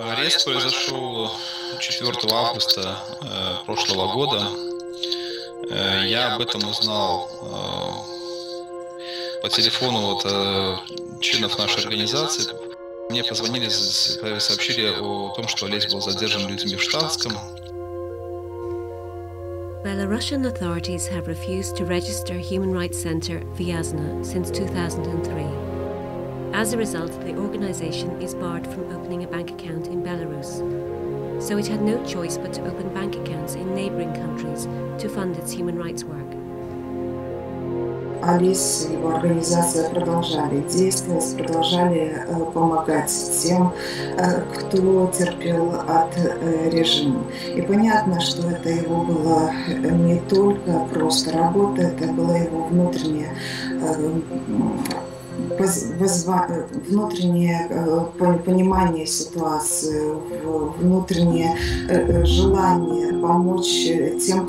Арест произошел 4 августа прошлого года. Я об этом узнал по телефону от членов нашей организации. Мне позвонили, сообщили о том, что Олесь был задержан людьми в штатском. Belarusian authorities have refused to register Human Rights Center Vyazna since 2003. As a result, the organization is barred from opening a bank account in Belarus. So it had no choice but to open bank accounts in neighboring countries to fund its human rights work. Алис и его организация продолжали действовать, продолжали помогать тем, кто терпел от режима. И понятно, что это его была не только просто работа, это была его внутреннее понимание ситуации, внутреннее желание помочь тем,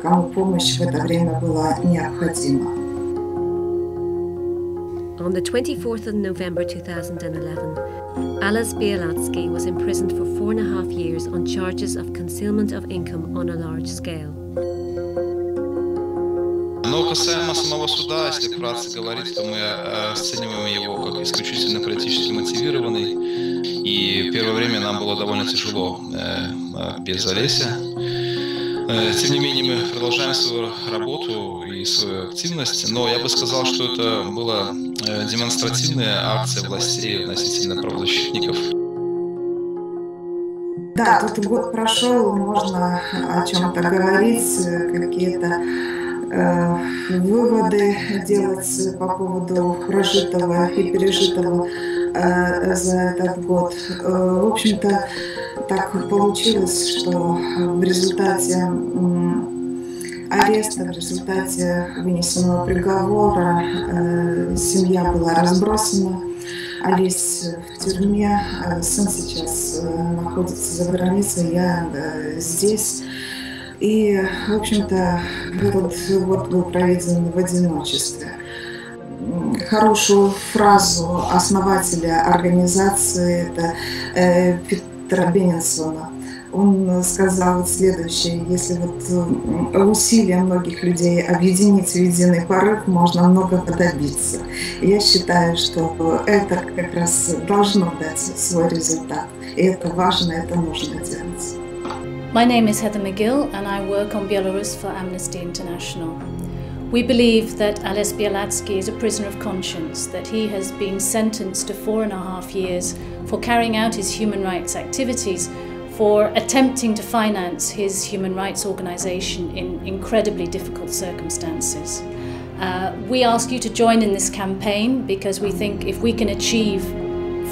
кому помощь в это время была необходима. On the 24th of November 2011, Ales Bialiatski was imprisoned for 4.5 years on charges of concealment of income on a large scale. Но касаемо самого суда, если вкратце говорить, то мы оцениваем его как исключительно политически мотивированный. И первое время нам было довольно тяжело без Олеся. Тем не менее, мы продолжаем свою работу и свою активность. Но я бы сказал, что это была демонстративная акция властей относительно правозащитников. Да, тут год прошел, можно о чем-то говорить, какие-то выводы делать по поводу прожитого и пережитого за этот год. В общем-то, так получилось, что в результате ареста, в результате вынесенного приговора семья была разбросана. Алис в тюрьме, сын сейчас находится за границей, я здесь. И, в общем-то, этот год был проведен в одиночестве. Хорошую фразу основателя организации, это Питера Бененсона, он сказал следующее: если усилия многих людей объединить в единый порыв, можно многого добиться. Я считаю, что это как раз должно дать свой результат. И это важно, это нужно делать. My name is Heather McGill and I work on Belarus for Amnesty International. We believe that Ales Bialiatski is a prisoner of conscience, that he has been sentenced to 4.5 years for carrying out his human rights activities, for attempting to finance his human rights organisation in incredibly difficult circumstances. We ask you to join in this campaign because we think if we can achieve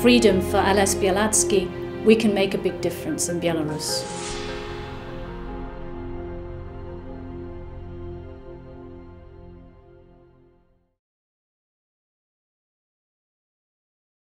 freedom for Ales Bialiatski, we can make a big difference in Belarus.